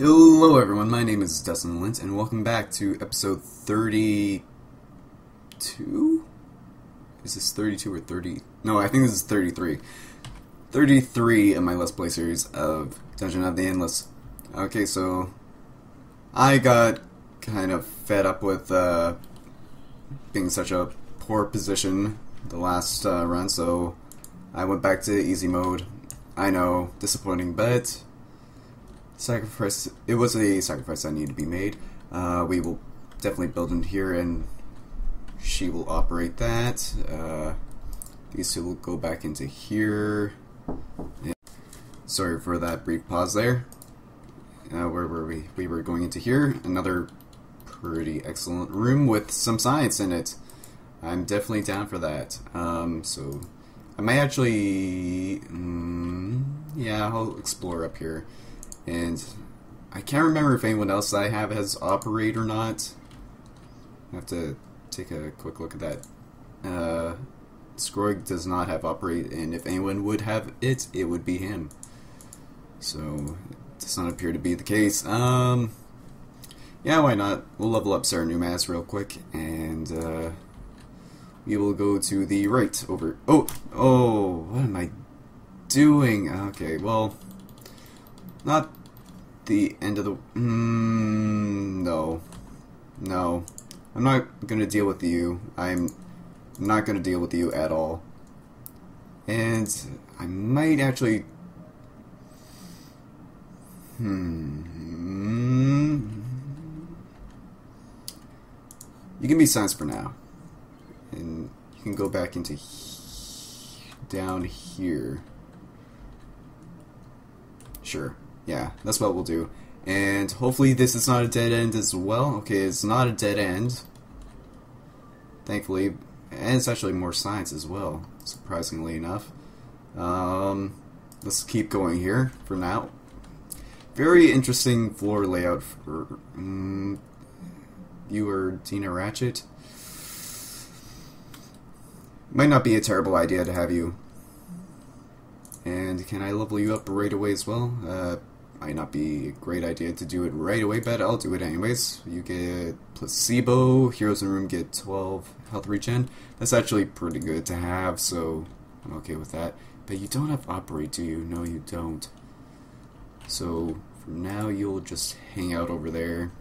Hello everyone, my name is Dustin Lint, and welcome back to episode 32? Is this 32 or 30? No, I think this is 33. 33 of my Let's Play series of Dungeon of the Endless. Okay, so I got kind of fed up with being in such a poor position the last run, so I went back to easy mode. I know, disappointing, but sacrifice. It was a sacrifice that needed to be made. We will definitely build in here, and she will operate that. These two will go back into here. And sorry for that brief pause there. Where were we? We were going into here. Another pretty excellent room with some science in it. I'm definitely down for that. So I might actually, yeah, I'll explore up here. And I can't remember if anyone else I have has operate or not. I have to take a quick look at that. Skroig does not have operate, and if anyone would have it, it would be him. So it does not appear to be the case. Yeah, why not? We'll level up Sarah Numaz real quick, and we will go to the right over. Oh, what am I doing? Okay, well, not the end of the... No. I'm not going to deal with you. I'm not going to deal with you at all. And I might actually... You can be silenced for now. And you can go back into... down here. Sure. Yeah, that's what we'll do. And hopefully this is not a dead end as well. Okay, it's not a dead end. Thankfully. And it's actually more science as well, surprisingly enough. Let's keep going here for now. Very interesting floor layout for... you or Dina Ratchet? Might not be a terrible idea to have you. And can I level you up right away as well? Might not be a great idea to do it right away, but I'll do it anyways. You get placebo, heroes in the room get 12 health regen. That's actually pretty good to have, so I'm okay with that. But you don't have operate, do you? No, you don't. So for now, you'll just hang out over there.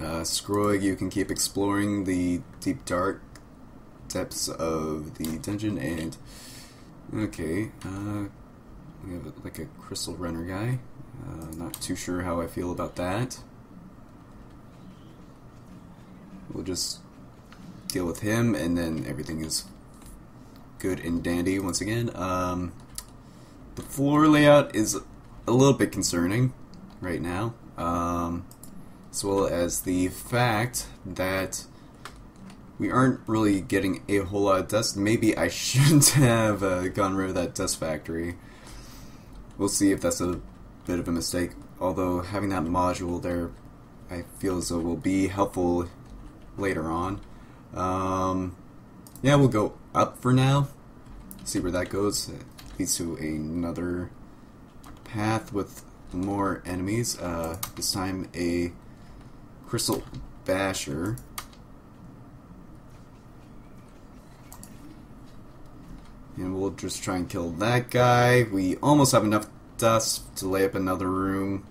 Skroig, you can keep exploring the deep dark depths of the dungeon, and okay, we have like a crystal runner guy. Not too sure how I feel about that. We'll just deal with him, and then everything is good and dandy once again. The floor layout is a little bit concerning right now, as well as the fact that we aren't really getting a whole lot of dust. Maybe I shouldn't have gotten rid of that dust factory. We'll see if that's a bit of a mistake. Although having that module there, I feel as though will be helpful later on. Yeah, we'll go up for now. See where that goes. It leads to another path with more enemies. This time a crystal basher. And we'll just try and kill that guy. We almost have enough dust to lay up another room.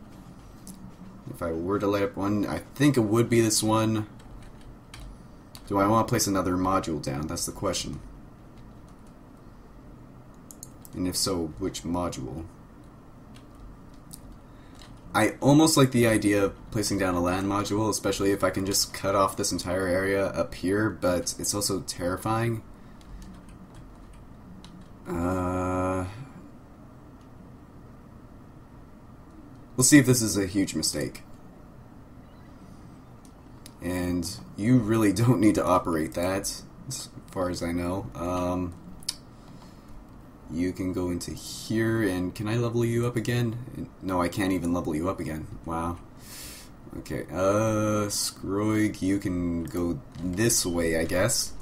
If I were to lay up one, I think it would be this one. Do I want to place another module down? That's the question. And if so, which module? I almost like the idea of placing down a land module, especially if I can just cut off this entire area up here, but it's also terrifying. We'll see if this is a huge mistake. And you really don't need to operate that, as far as I know. You can go into here, and can I level you up again? No, I can't even level you up again. Wow. Okay, Skroig, you can go this way, I guess.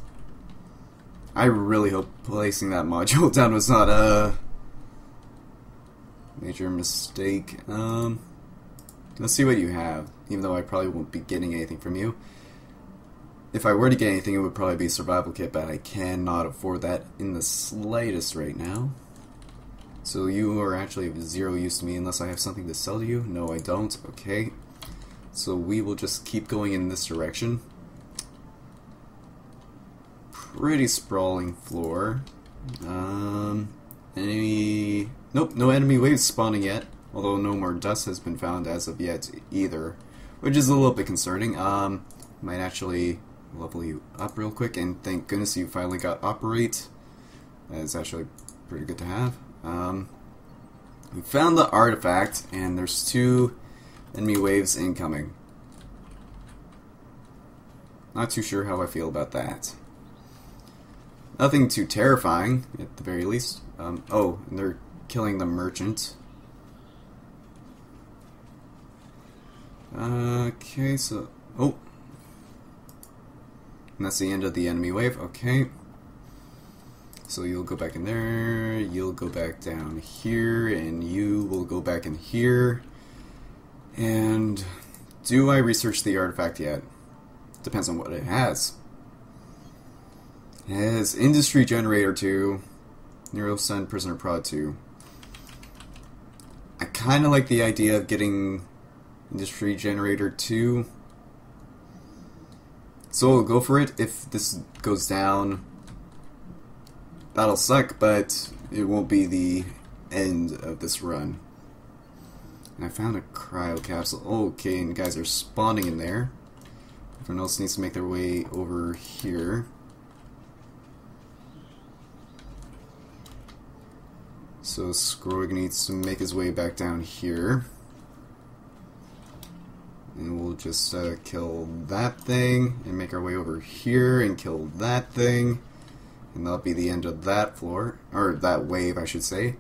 I really hope placing that module down was not a major mistake. Let's see what you have, even though I probably won't be getting anything from you. If I were to get anything, it would probably be a survival kit, but I cannot afford that in the slightest right now. So you are actually of zero use to me unless I have something to sell to you. No, I don't. Okay. So we will just keep going in this direction. Pretty sprawling floor. Enemy... Nope, no enemy waves spawning yet. Although no more dust has been found as of yet either. Which is a little bit concerning. Might actually level you up real quick. And thank goodness you finally got Operate. That is actually pretty good to have. We found the artifact, and there's two enemy waves incoming. Not too sure how I feel about that. Nothing too terrifying, at the very least. Oh, and they're killing the merchant. Okay, so... Oh! And that's the end of the enemy wave, okay. So you'll go back in there, you'll go back down here, and you will go back in here. And... do I research the artifact yet? Depends on what it has. It has Industry Generator 2, Nero Sun Prisoner Prod 2. I kind of like the idea of getting Industry Generator 2. So we'll go for it. If this goes down, that'll suck, but it won't be the end of this run. And I found a cryo capsule. Okay, and guys are spawning in there. Everyone else needs to make their way over here. So Skroig needs to make his way back down here. And we'll just kill that thing, and make our way over here, and kill that thing. And that'll be the end of that floor, or that wave, I should say.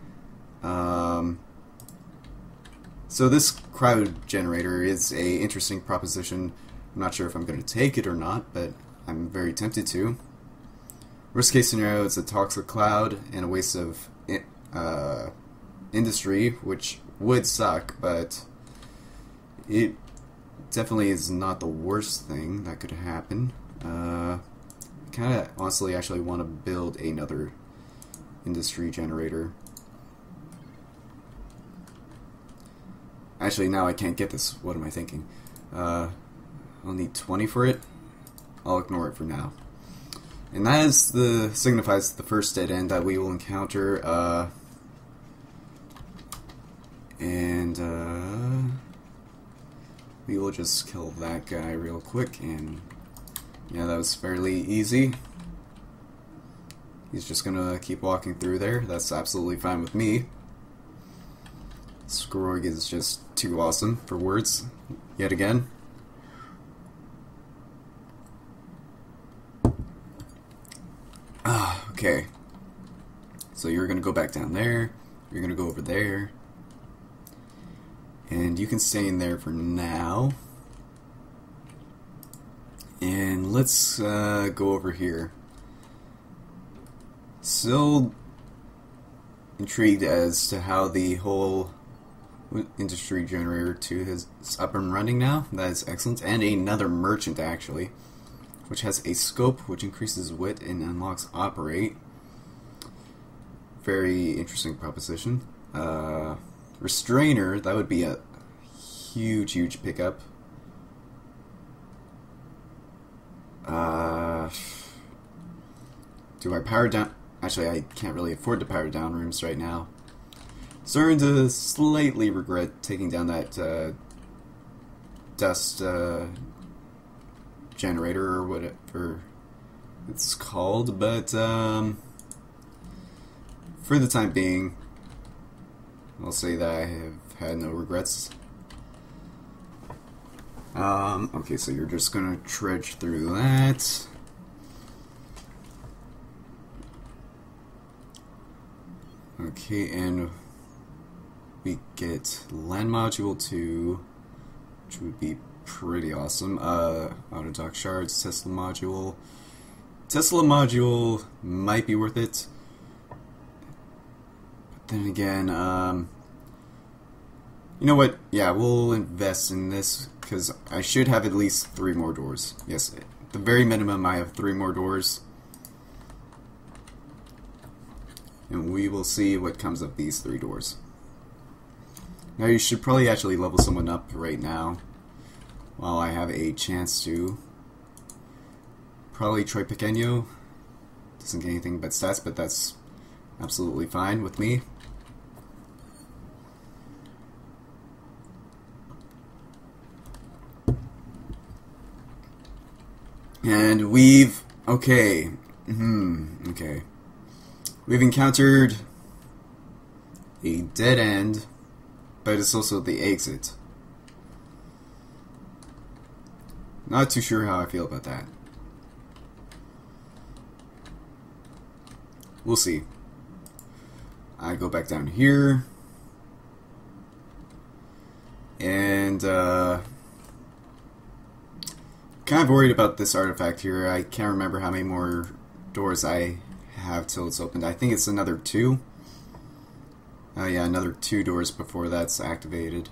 So this crowd generator is a interesting proposition. I'm not sure if I'm going to take it or not, but I'm very tempted to. Worst case scenario, it's a toxic cloud and a waste of... industry, which would suck, but it definitely is not the worst thing that could happen. Kind of honestly actually want to build another industry generator. Actually, now I can't get this. What am I thinking? I'll need 20 for it. I'll ignore it for now. And that is the signifies the first dead end that we will encounter. We will just kill that guy real quick. And yeah, that was fairly easy. He's just gonna keep walking through there. That's absolutely fine with me. Skroig is just too awesome for words, yet again. Okay, so you're going to go back down there, you're going to go over there, and you can stay in there for now. And let's go over here. Still intrigued as to how the whole industry generator 2 is up and running now. That is excellent. And another merchant, actually, which has a scope which increases wit and unlocks operate. Very interesting proposition. Restrainer, that would be a huge pickup. Do I power down? Actually, I can't really afford to power down rooms right now. Starting to slightly regret taking down that dust generator or whatever it's called, but for the time being, I'll say that I have had no regrets. Okay, so you're just gonna trudge through that. Okay, and we get land module 2, which would be pretty awesome. Auto dock shards, Tesla module. Tesla module might be worth it. But then again, You know what? Yeah, we'll invest in this because I should have at least 3 more doors. Yes, at the very minimum I have 3 more doors. And we will see what comes of these 3 doors. Now you should probably actually level someone up right now while I have a chance to. Probably Troy Picenio. Doesn't get anything but stats, but that's absolutely fine with me. And we've... okay. Okay. We've encountered a dead end, but it's also the exit. Not too sure how I feel about that. We'll see. I go back down here. And, kind of worried about this artifact here. I can't remember how many more doors I have till it's opened. I think it's another 2. Oh yeah, another 2 doors before that's activated.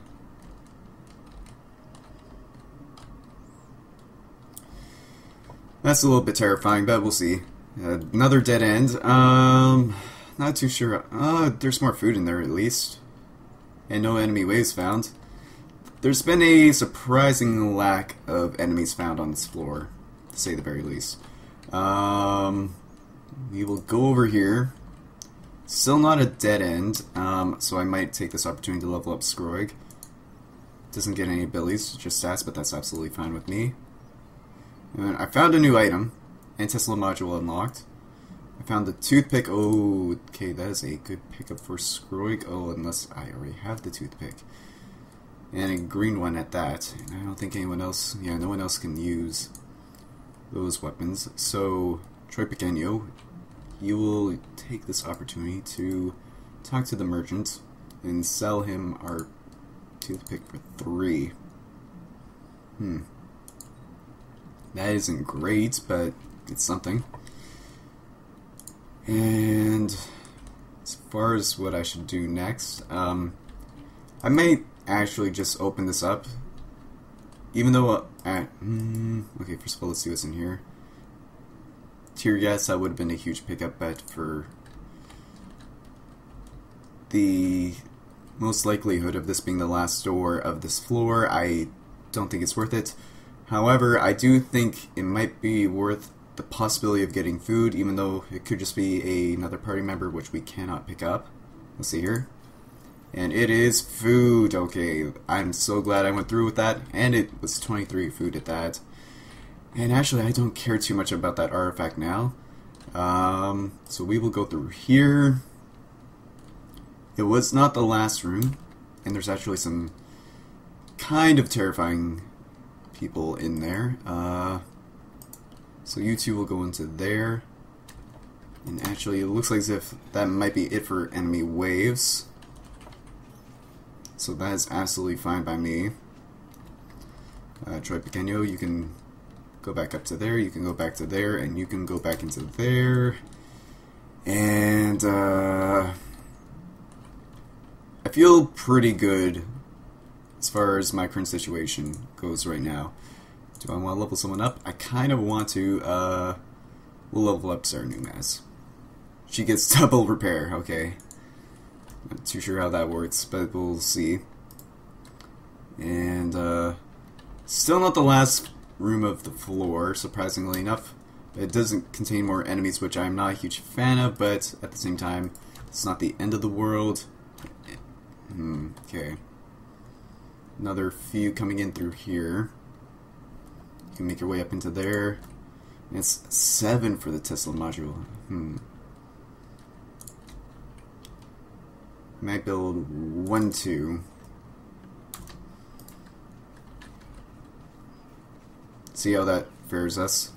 That's a little bit terrifying, but we'll see. Another dead end. Not too sure. There's more food in there at least. And no enemy waves found. There's been a surprising lack of enemies found on this floor, to say the very least. We will go over here. Still not a dead end, so I might take this opportunity to level up Skroig. Doesn't get any abilities, just stats, but that's absolutely fine with me. And I found a new item, and Tesla module unlocked. I found the toothpick. Oh, okay, that is a good pickup for Skroig. Oh, unless I already have the toothpick. And a green one at that. And I don't think anyone else, yeah, no one else can use those weapons. So, Troy Picenio, you will take this opportunity to talk to the merchant and sell him our toothpick for 3. That isn't great, but it's something. And as far as what I should do next, I might actually just open this up, even though okay, first of all, let's see what's in here. Tear gas, that would have been a huge pickup, but for the most likelihood of this being the last door of this floor, I don't think it's worth it. However, I do think it might be worth the possibility of getting food, even though it could just be another party member, which we cannot pick up. Let's see here. And it is food. Okay, I'm so glad I went through with that. And it was 23 food at that. And actually, I don't care too much about that artifact now. So we will go through here. It was not the last room. And there's actually some kind of terrifying people in there. So you two will go into there. And actually, it looks like as if that might be it for enemy waves. So that is absolutely fine by me. Troy Picenio, you can go back up to there, you can go back to there, and you can go back into there. And I feel pretty good as far as my current situation goes right now. Do I want to level someone up? I kind of want to. We'll level up Sarah Numaz. She gets double repair, okay. Not too sure how that works, but we'll see. And, still not the last room of the floor, surprisingly enough. It doesn't contain more enemies, which I'm not a huge fan of, but at the same time, it's not the end of the world. Okay. Another few coming in through here. You can make your way up into there. And it's 7 for the Tesla module. Might build 1, 2. See how that fares us.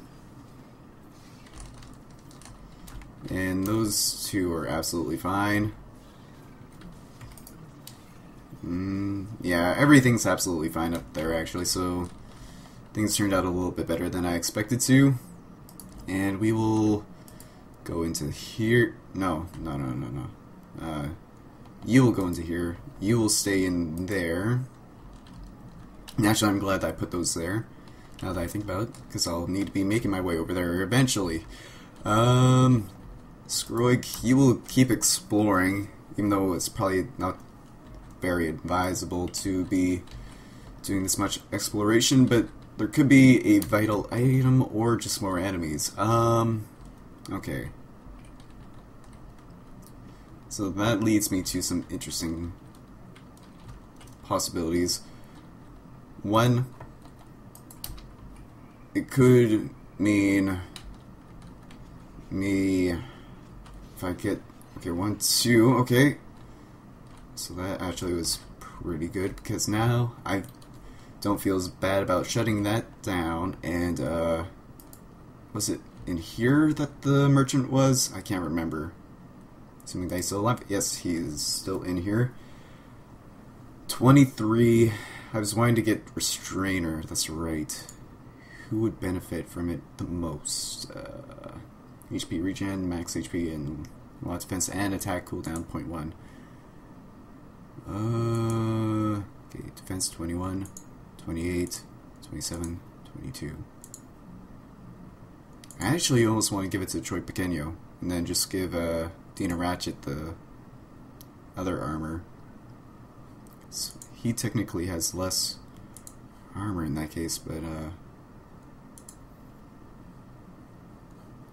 And those 2 are absolutely fine. Yeah, everything's absolutely fine up there actually, so things turned out a little bit better than I expected to. And we will go into here. No. You will go into here. You will stay in there. And actually, I'm glad that I put those there, now that I think about it, because I'll need to be making my way over there eventually. Skroig, you will keep exploring, even though it's probably not very advisable to be doing this much exploration, but there could be a vital item or just more enemies. Okay. So that leads me to some interesting possibilities. One, it could mean me, if I get, okay, 1, 2, okay. So that actually was pretty good, because now I don't feel as bad about shutting that down, and, was it in here that the merchant was? I can't remember. Assuming that he's still alive. Yes, he is still in here. 23, I was wanting to get Restrainer, that's right. Who would benefit from it the most? HP regen, max HP, and a lot of defense and attack cooldown 0.1. Okay, defense 21, 28, 27, 22. I actually almost want to give it to Troy Picenio, and then just give Dina Ratchet the other armor. So he technically has less armor in that case, but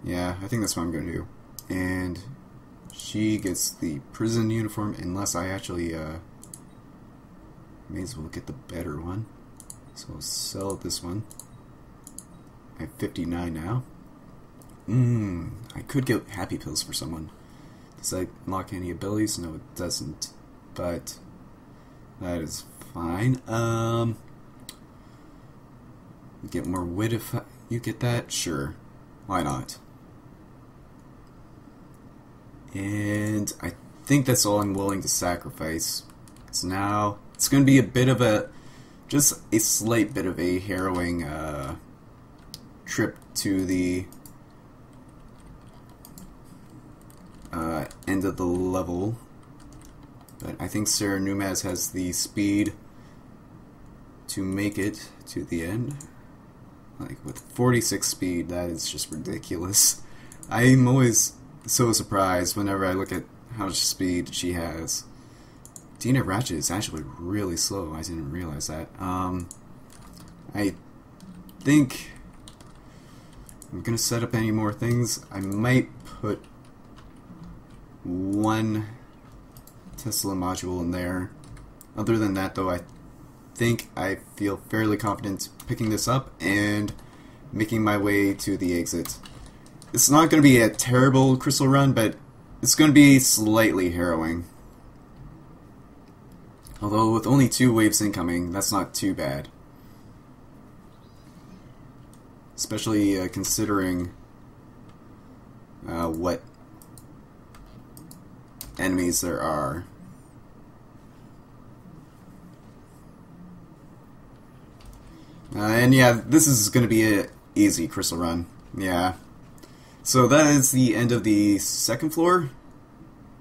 yeah, I think that's what I'm going to do. And she gets the prison uniform, unless I actually, may as well get the better one. So I'll sell this one. I have 59 now. I could get happy pills for someone. Does that unlock any abilities? No, it doesn't. But that is fine. Get more wit if you get that? Sure. Why not? And I think that's all I'm willing to sacrifice. So now it's going to be a bit of a, just a slight bit of a harrowing trip to the end of the level. But I think Sarah Numaz has the speed to make it to the end. Like, with 46 speed, that is just ridiculous. I'm always so surprised whenever I look at how much speed she has. Dina Ratchet is actually really slow. I didn't realize that. I think I'm gonna set up any more things. I might put one Tesla module in there. Other than that, though, I feel fairly confident picking this up and making my way to the exit. It's not going to be a terrible crystal run, but it's going to be slightly harrowing. Although with only 2 waves incoming, that's not too bad. Especially considering what enemies there are. And yeah, this is going to be an easy crystal run. Yeah. So that is the end of the second floor.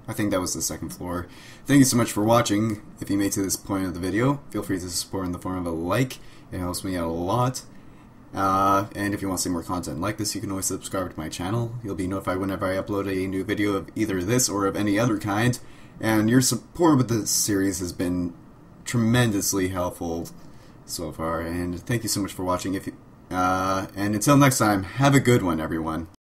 I think that was the second floor. Thank you so much for watching. If you made it to this point of the video, feel free to support in the form of a like. It helps me out a lot. And if you want to see more content like this, you can always subscribe to my channel. You'll be notified whenever I upload a new video of either this or of any other kind. And your support with this series has been tremendously helpful so far. And thank you so much for watching. And until next time, have a good one, everyone.